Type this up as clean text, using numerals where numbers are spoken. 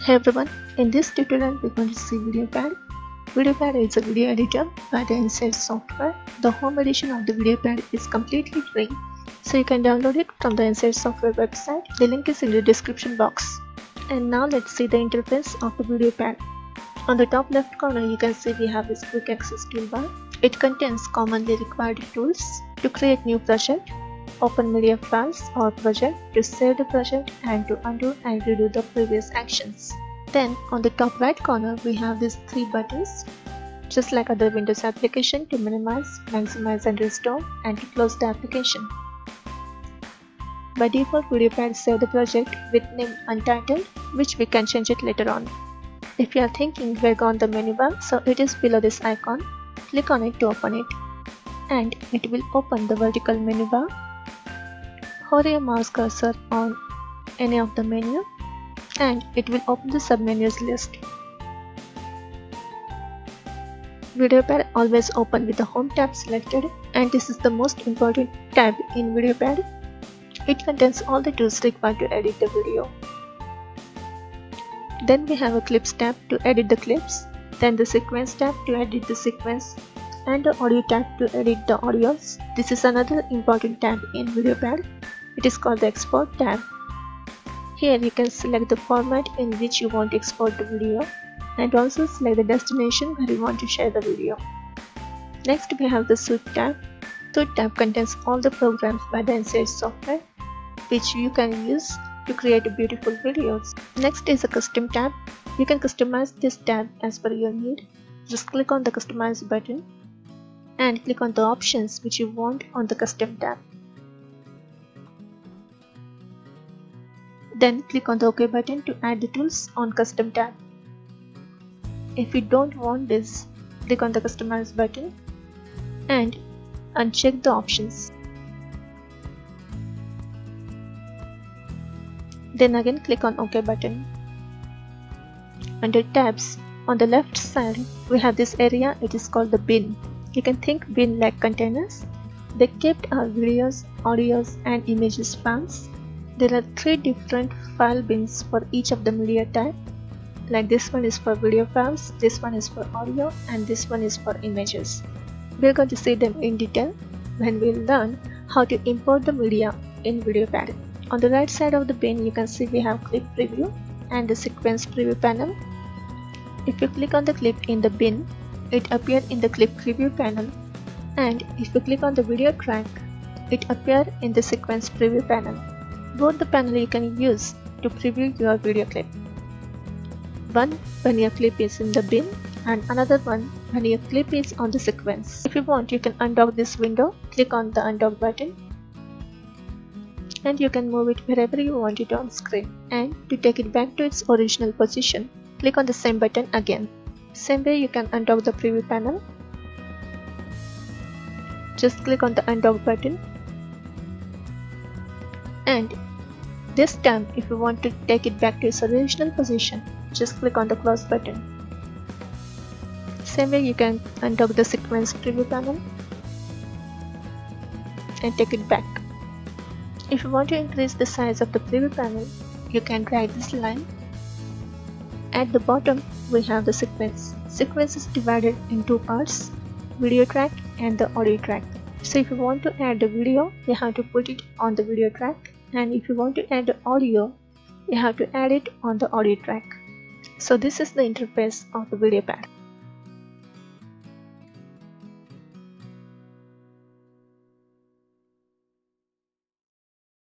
Hey everyone, in this tutorial we will see Videopad. Videopad is a video editor by the NCH software. The home edition of the Videopad is completely free, so you can download it from the NCH software website. The link is in the description box. And now let's see the interface of the Videopad. On the top left corner you can see we have this quick access toolbar. It contains commonly required tools to create new project, open media files or project, to save the project and to undo and redo the previous actions. Then on the top right corner we have these three buttons. Just like other Windows application, to minimize, maximize and restore, and to close the application. By default Videopad save the project with name untitled, which we can change it later on. If you are thinking, drag on the menu bar, so it is below this icon. Click on it to open it, and it will open the vertical menu bar. Hold your mouse cursor on any of the menu and it will open the submenus list. Videopad always open with the home tab selected, and this is the most important tab in Videopad. It contains all the tools required to edit the video. Then we have a clips tab to edit the clips, then the sequence tab to edit the sequence, and the audio tab to edit the audios. This is another important tab in Videopad. It is called the Export tab. Here you can select the format in which you want to export the video, and also select the destination where you want to share the video. Next we have the Suite tab. Suite tab contains all the programs by the NCH software, which you can use to create beautiful videos. Next is the Custom tab. You can customize this tab as per your need. Just click on the Customize button and click on the options which you want on the Custom tab. Then click on the OK button to add the tools on Custom tab. If you don't want this, click on the Customize button and uncheck the options. Then again click on OK button. Under tabs, on the left side we have this area, it is called the bin. You can think bin like containers. They kept our videos, audios and images files. There are three different file bins for each of the media type. Like this one is for video files, this one is for audio, and this one is for images. We are going to see them in detail when we learn how to import the media in Videopad. On the right side of the bin you can see we have clip preview and the sequence preview panel. If you click on the clip in the bin, it appeared in the clip preview panel, and if you click on the video track, it appeared in the sequence preview panel. Both the panel you can use to preview your video clip. One when your clip is in the bin and another one when your clip is on the sequence. If you want, you can undock this window. Click on the undock button and you can move it wherever you want it on screen. And to take it back to its original position, click on the same button again. Same way you can undock the preview panel. Just click on the undock button. And this time, if you want to take it back to its original position, just click on the close button. Same way you can undock the sequence preview panel and take it back. If you want to increase the size of the preview panel, you can drag this line. At the bottom we have the sequence. Sequence is divided in two parts, video track and the audio track. So if you want to add the video, you have to put it on the video track. And if you want to add the audio, you have to add it on the audio track. So this is the interface of the Videopad.